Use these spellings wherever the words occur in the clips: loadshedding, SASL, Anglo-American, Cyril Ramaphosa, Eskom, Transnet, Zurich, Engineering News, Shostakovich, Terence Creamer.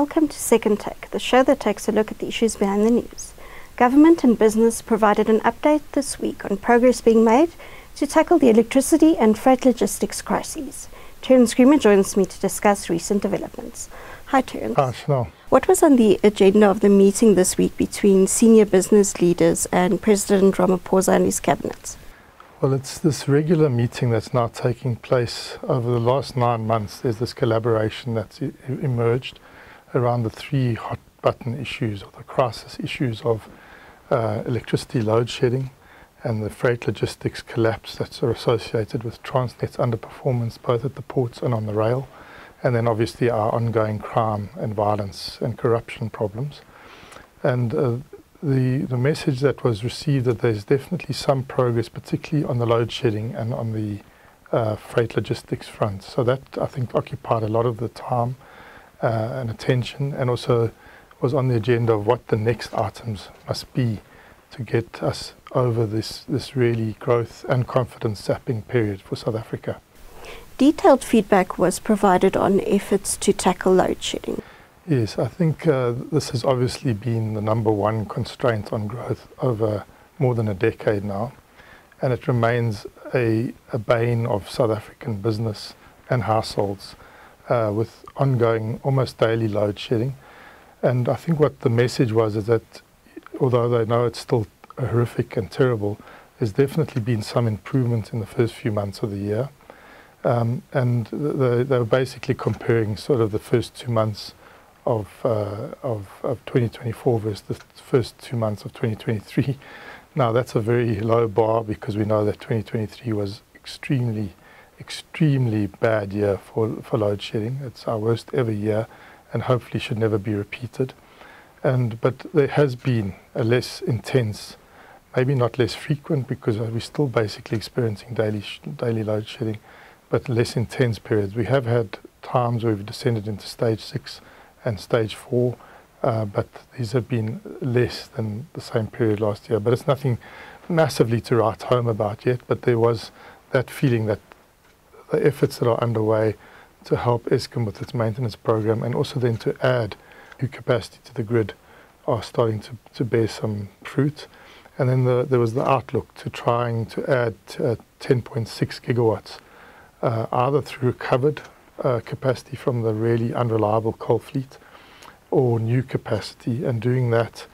Welcome to Second Take, the show that takes a look at the issues behind the news. Government and business provided an update this week on progress being made to tackle the electricity and freight logistics crises. Terence Creamer joins me to discuss recent developments. Hi, Terence. Hello. What was on the agenda of the meeting this week between senior business leaders and President Ramaphosa and his cabinet? Well, it's this regular meeting that's now taking place over the last 9 months. There's this collaboration that's emerged around the three hot button issues, or the crisis issues of electricity load shedding and the freight logistics collapse that's associated with Transnet's underperformance both at the ports and on the rail, and then obviously our ongoing crime and violence and corruption problems. And the message that was received that there's definitely some progress, particularly on the load shedding and on the freight logistics front. So that, I think, occupied a lot of the time and attention, and also was on the agenda of what the next items must be to get us over this really growth and confidence sapping period for South Africa. Detailed feedback was provided on efforts to tackle load shedding. Yes, I think this has obviously been the number one constraint on growth over more than a decade now, and it remains a bane of South African business and households, with ongoing, almost daily load shedding. And I think what the message was is that, although they know it's still horrific and terrible, there's definitely been some improvement in the first few months of the year. And they were basically comparing sort of the first 2 months of 2024 versus the first 2 months of 2023. Now, that's a very low bar, because we know that 2023 was extremely bad year for load shedding. It's our worst ever year, and hopefully should never be repeated. But there has been a less intense, maybe not less frequent, because we're still basically experiencing daily load shedding, but less intense periods. We have had times where we've descended into stage 6 and stage 4, but these have been less than the same period last year. But it's nothing massively to write home about yet, but there was that feeling that the efforts that are underway to help Eskom with its maintenance program, and also then to add new capacity to the grid, are starting to bear some fruit. And then there was the outlook to trying to add 10.6 gigawatts, either through recovered capacity from the really unreliable coal fleet, or new capacity, and doing that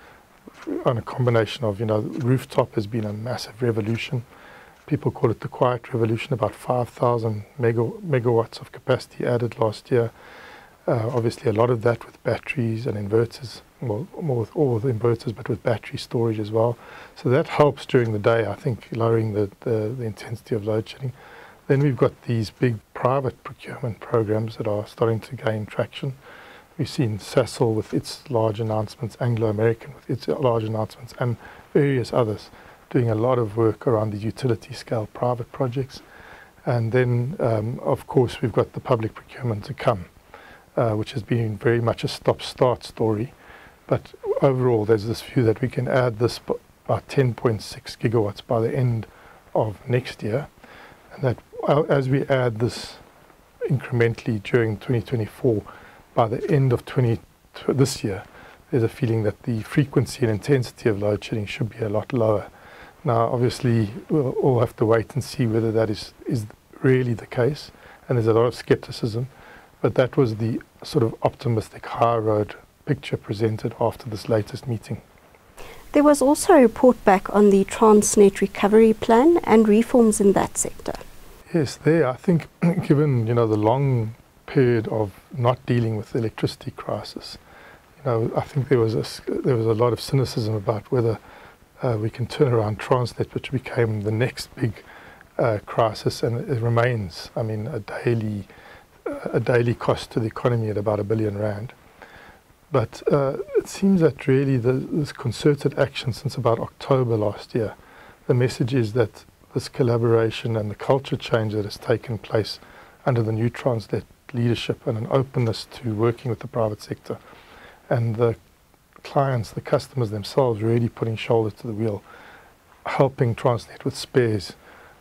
on a combination of, rooftop has been a massive revolution. People call it the quiet revolution, about 5,000 megawatts of capacity added last year. Obviously a lot of that with batteries and inverters, well, all with inverters, but with battery storage as well. So that helps during the day, I think, lowering the intensity of load shedding. Then we've got these big private procurement programs that are starting to gain traction. We've seen SASL with its large announcements, Anglo-American with its large announcements, and various others, doing a lot of work around the utility scale private projects. And then, of course, we've got the public procurement to come, which has been very much a stop-start story. But overall, there's this view that we can add this by 10.6 gigawatts by the end of next year. And that as we add this incrementally during 2024, by the end of this year, there's a feeling that the frequency and intensity of load shedding should be a lot lower. Now, obviously, we'll all have to wait and see whether that is really the case, and there's a lot of skepticism, but that was the sort of optimistic high road picture presented after this latest meeting. There was also a report back on the Transnet recovery plan and reforms in that sector. Yes, there, I think, given, the long period of not dealing with the electricity crisis, I think there was a lot of cynicism about whether we can turn around Transnet, which became the next big crisis, and it remains, I mean, a daily cost to the economy at about R1 billion. But it seems that really this concerted action since about October last year, the message is that this collaboration and the culture change that has taken place under the new Transnet leadership, and an openness to working with the private sector, and the clients, the customers themselves, really putting shoulders to the wheel, helping Transnet with spares,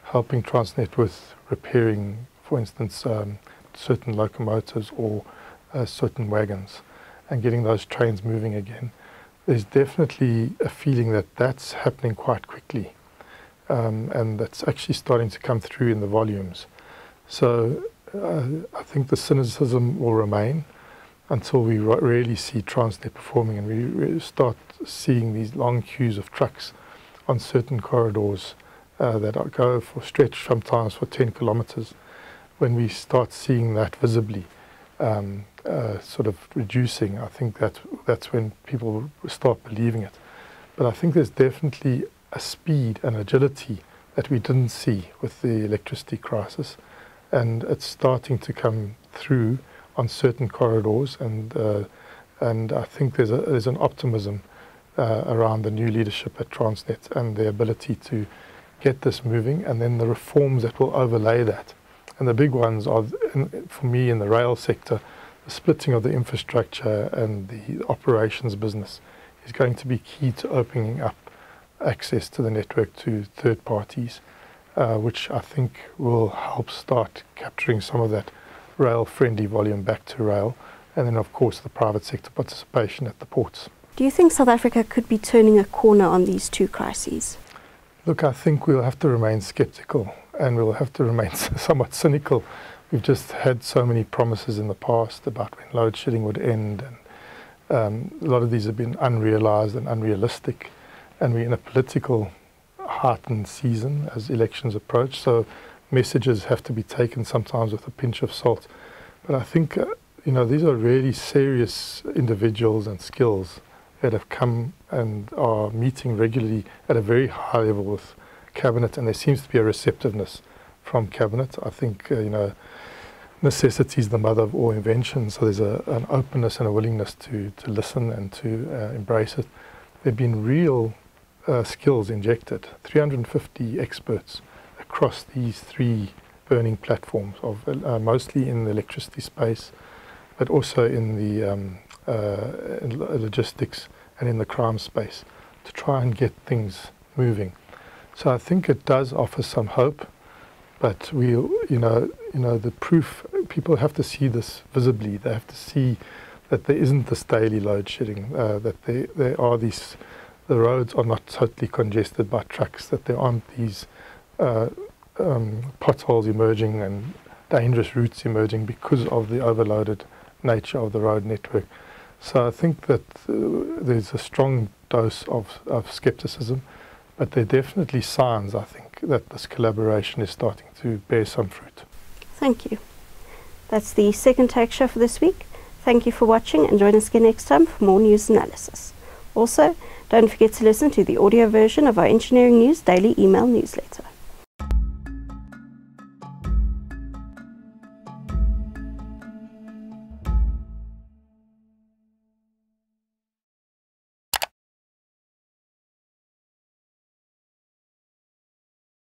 helping Transnet with repairing, for instance, certain locomotives or certain wagons. and getting those trains moving again. There's definitely a feeling that that's happening quite quickly, and that's actually starting to come through in the volumes. So I think the cynicism will remain until we really see Transnet performing and we really start seeing these long queues of trucks on certain corridors that go for stretch sometimes for 10 kilometers. When we start seeing that visibly sort of reducing, I think that's when people start believing it. But I think there's definitely a speed and agility that we didn't see with the electricity crisis, and it's starting to come through on certain corridors, and I think there's an optimism around the new leadership at Transnet and their ability to get this moving, and then the reforms that will overlay that. And the big ones are, for me, in the rail sector, the splitting of the infrastructure and the operations business is going to be key to opening up access to the network to third parties, which I think will help start capturing some of that rail-friendly volume back to rail, and then of course the private sector participation at the ports. Do you think South Africa could be turning a corner on these two crises? Look, I think we'll have to remain sceptical and we'll have to remain somewhat cynical. We've just had so many promises in the past about when load shedding would end, and a lot of these have been unrealised and unrealistic, and we're in a political heightened season as elections approach, so messages have to be taken sometimes with a pinch of salt. But I think you know, these are really serious individuals and skills that have come and are meeting regularly at a very high level with Cabinet, and there seems to be a receptiveness from Cabinet. I think you know, necessity is the mother of all invention, so there's an openness and a willingness to listen and to embrace it. There have been real skills injected, 350 experts across these three burning platforms, of mostly in the electricity space, but also in the logistics and in the crime space, to try and get things moving. So I think it does offer some hope, but we, you know, the proof, people have to see this visibly. They have to see that there isn't this daily load shedding, that there are these, the roads are not totally congested by trucks, that there aren't these potholes emerging and dangerous routes emerging because of the overloaded nature of the road network. So I think that there's a strong dose of scepticism, but there are definitely signs, I think, that this collaboration is starting to bear some fruit. Thank you. That's the second Take Show for this week. Thank you for watching, and join us again next time for more news analysis. Also, don't forget to listen to the audio version of our Engineering News daily email newsletter.